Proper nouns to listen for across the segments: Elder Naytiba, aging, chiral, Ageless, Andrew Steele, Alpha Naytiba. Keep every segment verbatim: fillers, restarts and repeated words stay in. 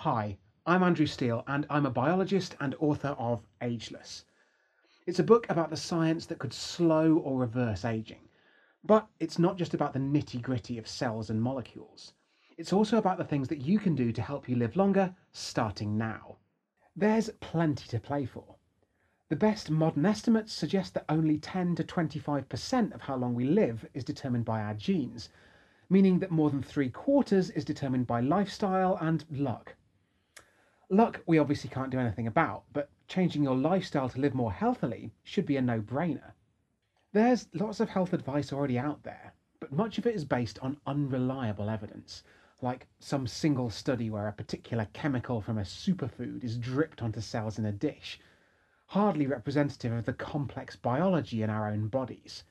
Hi, I'm Andrew Steele, and I'm a biologist and author of Ageless. It's a book about the science that could slow or reverse aging. But it's not just about the nitty-gritty of cells and molecules. It's also about the things that you can do to help you live longer, starting now. There's plenty to play for. The best modern estimates suggest that only ten to twenty-five percent of how long we live is determined by our genes, meaning that more than three quarters is determined by lifestyle and luck. Luck we obviously can't do anything about, but changing your lifestyle to live more healthily should be a no-brainer. There's lots of health advice already out there, but much of it is based on unreliable evidence, like some single study where a particular chemical from a superfood is dripped onto cells in a dish, hardly representative of the complex biology in our own bodies.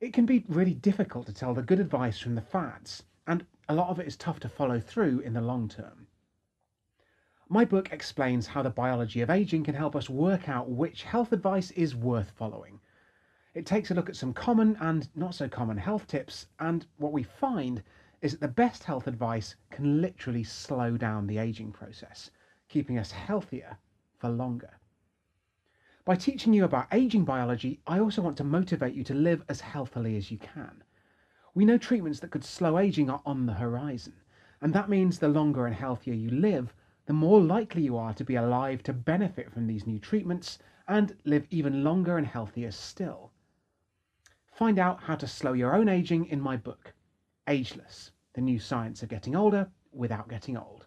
It can be really difficult to tell the good advice from the fads, and a lot of it is tough to follow through in the long term. My book explains how the biology of aging can help us work out which health advice is worth following. It takes a look at some common and not so common health tips, and what we find is that the best health advice can literally slow down the aging process, keeping us healthier for longer. By teaching you about aging biology, I also want to motivate you to live as healthily as you can. We know treatments that could slow aging are on the horizon, and that means the longer and healthier you live, the more likely you are to be alive to benefit from these new treatments and live even longer and healthier still. Find out how to slow your own aging in my book, Ageless: The New Science of Getting Older Without Getting Old.